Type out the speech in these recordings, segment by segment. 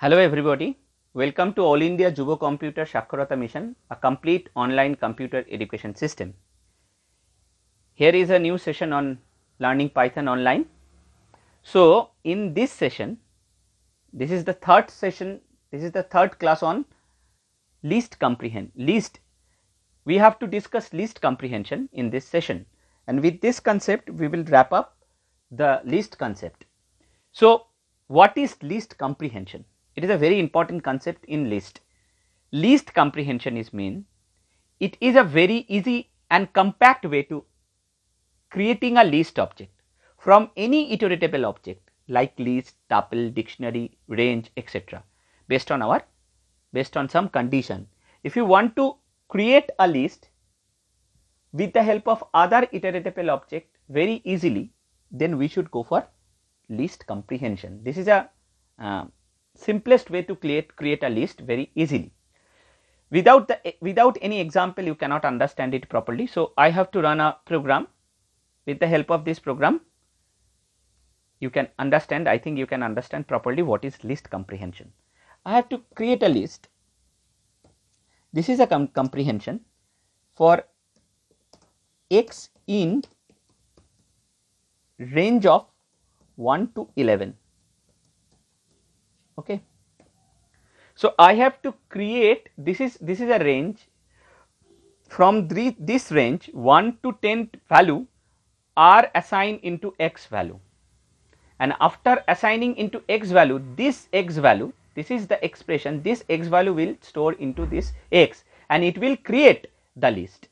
Hello everybody, welcome to All India Yuva Computer Sakshrata Mission, a complete online computer education system. Here is a new session on learning Python online. So in this session, this is the third session, this is the third class on least comprehension. We have to discuss least comprehension in this session, and with this concept we will wrap up the least concept. So what is least comprehension? It is a very important concept in least. Least comprehension is mean it is a very easy and compact way to creating a list object from any iteratable object like list, tuple, dictionary, range, etc. based on some condition. If you want to create a list with the help of other iteratable object very easily, then we should go for least comprehension. This is a simplest way to create a list very easily. Without any example you cannot understand it properly, so I have to run a program. With the help of this program you can understand, I think you can understand properly what is least comprehension. I have to create a list. This is a comprehension for x in range of 1 to 11. Okay, so I have to create, this is a range. From this range 1 to 10 value are assigned into x value, and after assigning into x value, this x value, this is the expression, this x value will store into this x, and it will create the list,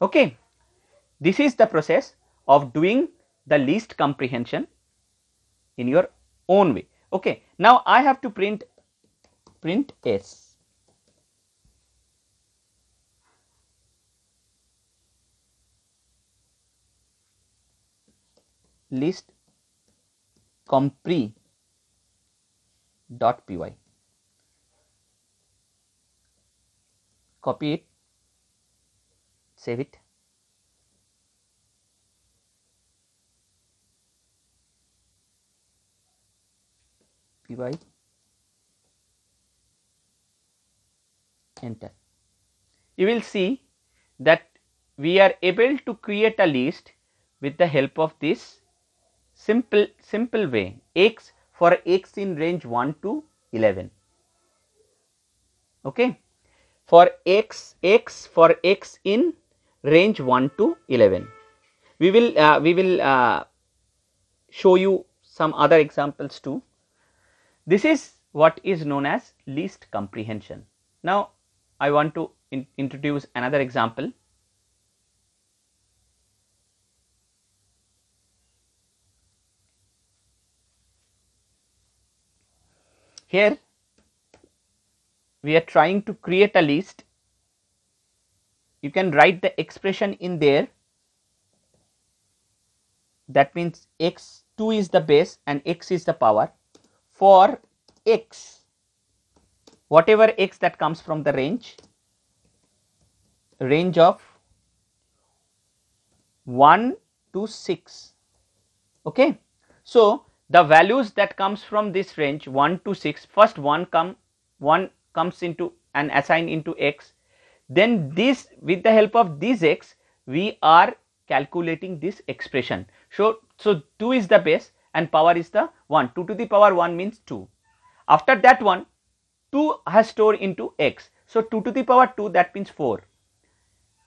okay. This is the process of doing the least comprehension in your own way. Okay, now I have to print s. List compre.py. Copy it, save it. Py, enter. You will see that we are able to create a list with the help of this simple way, x for x in range 1 to 11. Okay, for x for x in range 1 to 11. We will show you some other examples too. This is what is known as least comprehension. Now I want to introduce another example. Here we are trying to create a list. You can write the expression in there. That means x2 is the base and x is the power. For x, whatever x that comes from the range of 1 to 6. Okay, so the values that comes from this range 1 to 6, first one comes into and assigned into x, then this, with the help of this x, we are calculating this expression. So 2 is the base and power is the 1. 2 to the power 1 means 2. After that one, 2 has stored into x. So 2 to the power 2, that means 4.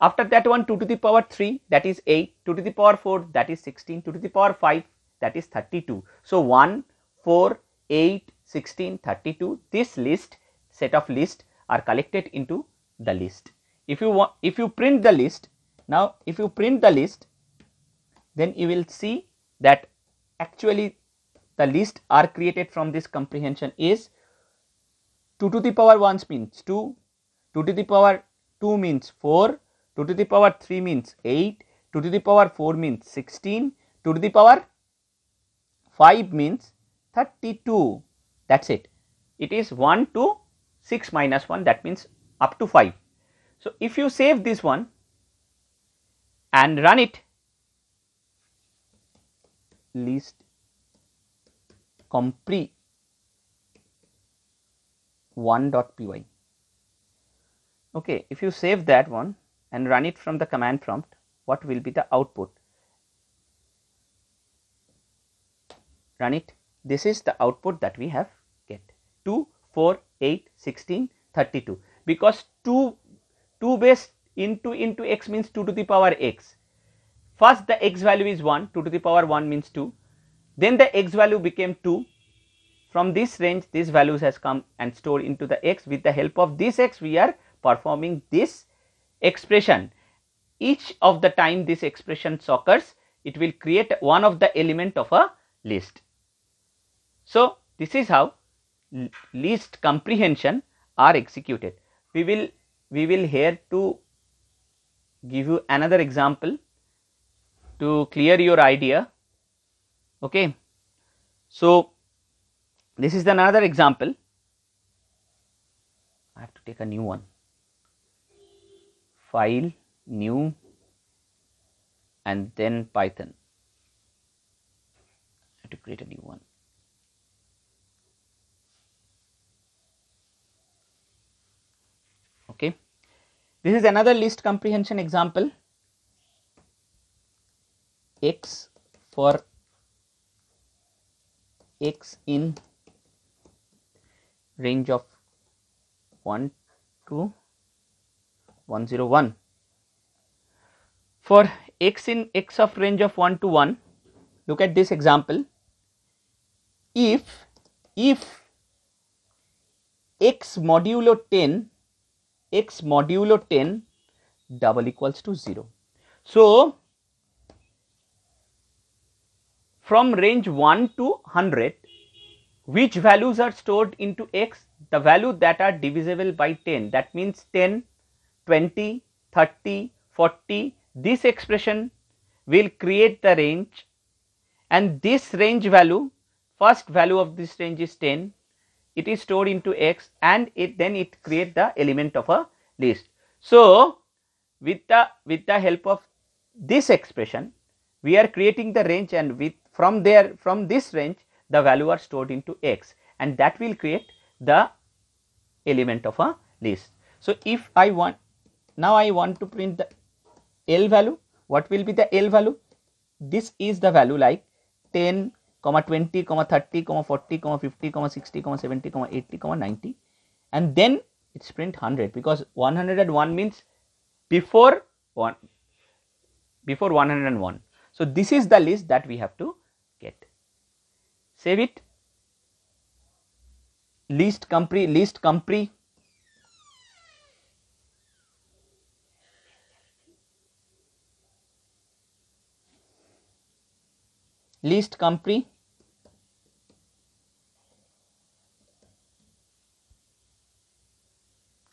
After that one, 2 to the power 3, that is 8. 2 to the power 4, that is 16. 2 to the power 5, that is 32. So 1, 4, 8, 16, 32. This set of list are collected into the list. If you print the list, then you will see that actually the list are created from this comprehension is 2 to the power 1 means 2, 2 to the power 2 means 4, 2 to the power 3 means 8, 2 to the power 4 means 16, 2 to the power 5 means 32. That's it. It is 1 to 6 minus 1, that means up to 5. So if you save this one and run it, least compy1.py. Okay, if you save that one and run it from the command prompt, what will be the output? Run it. This is the output that we have get 2, 4, 8, 16, 32. Because 2 base into x means 2 to the power x. First the x value is 1, 2 to the power 1 means 2. Then the x value became 2. From this range, these values has come and stored into the x. With the help of this x, we are performing this expression. Each of the time this expression occurs, it will create one of the element of a list. So this is how list comprehension are executed. We will here to give you another example to clear your idea. Okay, so this is another example. I have to take a new one. File, new, and then Python. I have to create a new one. Okay, this is another list comprehension example. X for x in range of 1 to 101. For x in x of range of 1 to 1, look at this example. If x modulo 10 double equals to 0. So from range 1 to 100, which values are stored into x? The value that are divisible by 10. That means 10, 20, 30, 40. This expression will create the range, and this range value, first value of this range is 10. It is stored into x, and then it creates the element of a list. So with the help of this expression, we are creating the range, and from this range the value are stored into x, and that will create the element of a list. So if I want, now I want to print the L value. What will be the L value? This is the value like 10, 20, 30, 40, 50, 60, 70, 80, 90, and then it's print 100, because 101 means before 101. So this is the list that we have to get. Save it. List compre. List compre.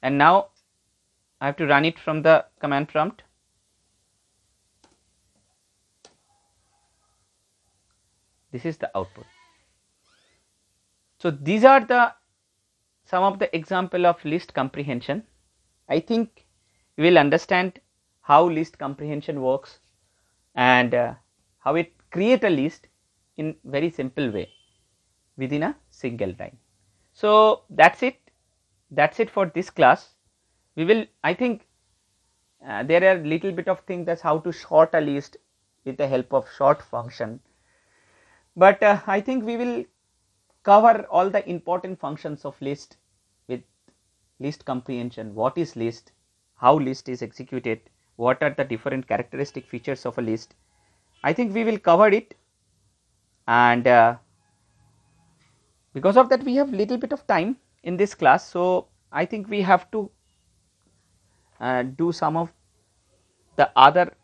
And now I have to run it from the command prompt. This is the output. So these are some of the example of list comprehension. I think you will understand how list comprehension works and how it create a list in very simple way within a single line. So that's it. That's it for this class. We will, I think there are little bit of things that's how to sort a list with the help of sort function. But I think we will cover all the important functions of list with list comprehension. What is list? How list is executed? What are the different characteristic features of a list? I think we will cover it, and because of that we have little bit of time in this class. So I think we have to do some of the other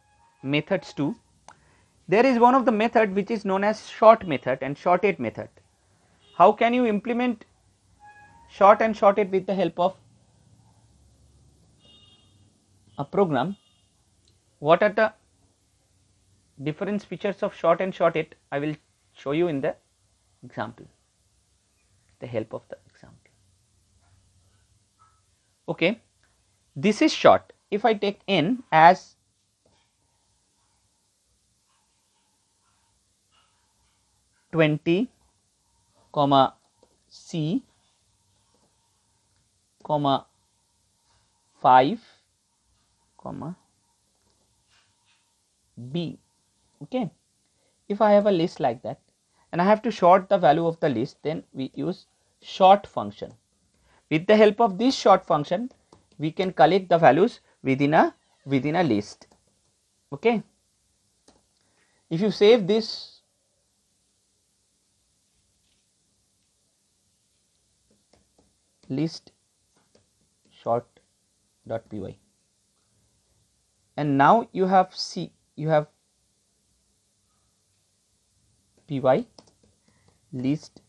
methods too. There is one of the method which is known as sort method and sorted method. How can you implement sort and sorted with the help of a program? What are the different features of sort and sorted? I will show you in the example, the help of the example. Okay, this is sort. If I take n as comma C comma 5 comma B. Okay, if I have a list like that and I have to sort the value of the list, then we use sort function. With the help of this sort function, we can collect the values within a list. Okay, if you save this, list sort.py, and now you have py list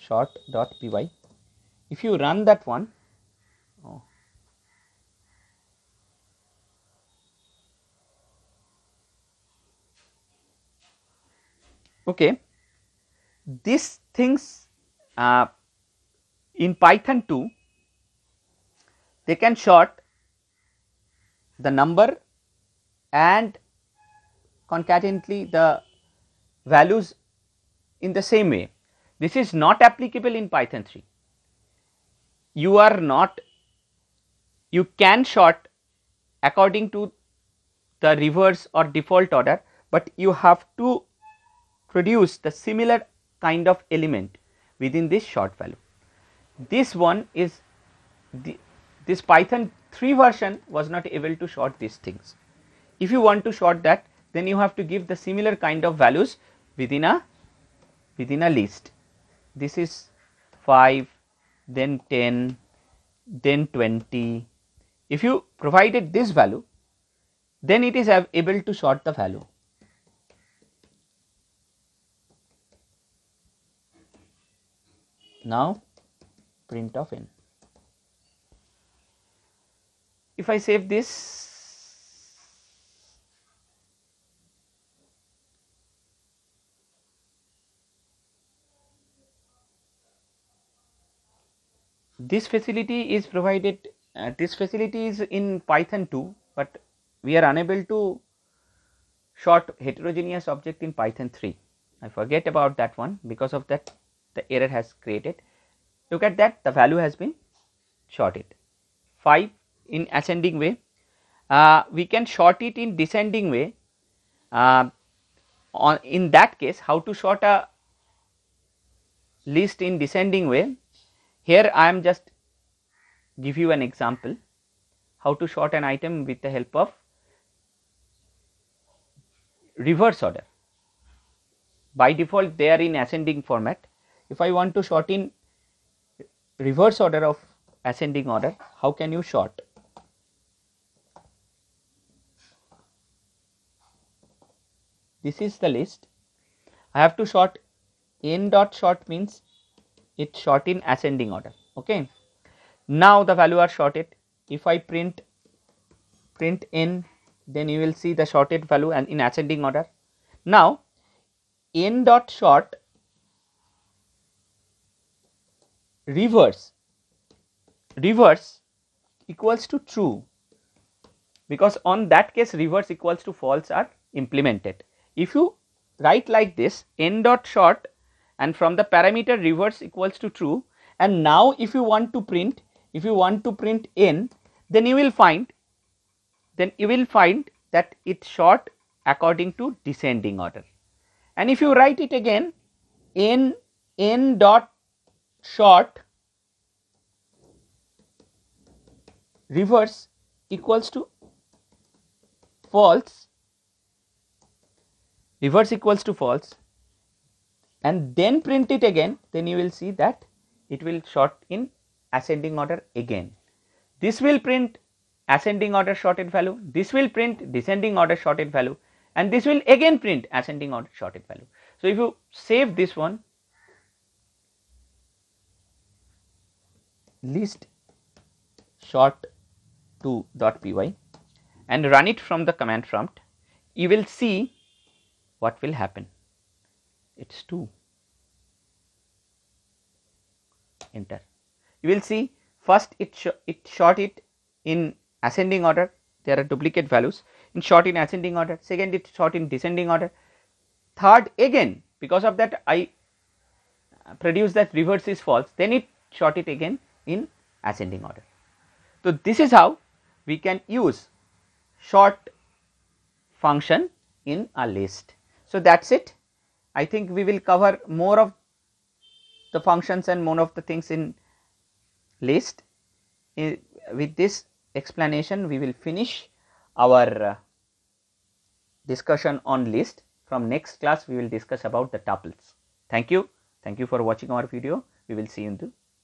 sort.py. if you run that one, okay, these things in Python 2, they can sort the number and concatenately the values in the same way. This is not applicable in Python 3. You can sort according to the reverse or default order, but you have to produce the similar kind of element within this sort value. This one is this Python 3 version was not able to sort these things. If you want to sort that, then you have to give the similar kind of values within a list. This is 5, then 10, then 20. If you provided this value, then it is able to sort the value. Now print of n. If I save this, this facility is provided, this facility is in Python 2, but we are unable to sort heterogeneous object in Python 3. I forget about that one. Because of that, the error has created. Look at that, the value has been sorted. 5 in ascending way. We can sort it in descending way. In that case, how to sort a list in descending way? Here I am just give you an example how to sort an item with the help of reverse order. By default they are in ascending format. If I want to sort in reverse order of ascending order, how can you sort? This is the list. I have to sort. N dot sort means it sort in ascending order. Okay, now the value are sorted. If I print n, then you will see the sorted value and in ascending order. Now n dot sort reverse equals to true, because on that case reverse equals to false are implemented. If you write like this, n dot sort, and from the parameter reverse equals to true, and now if you want to print, n, then you will find that it sort according to descending order. And if you write it again, n dot sort reverse equals to false, and then print it again, then you will see that it will sort in ascending order again. This will print ascending order sorted value, this will print descending order sorted value, and this will again print ascending order sorted value. So if you save this one, list sort2.py, and run it from the command prompt, you will see what will happen. It's 2. Enter. You will see first it sort it in ascending order. There are duplicate values. In sort in ascending order. Second, it sort in descending order. Third, again, because of that I produce that reverse is false, then it sort it again in ascending order. So this is how we can use sort function in a list. So that's it. I think we will cover more of the functions and more of the things in list. With this explanation, we will finish our discussion on list. From next class, we will discuss about the tuples. Thank you. Thank you for watching our video. We will see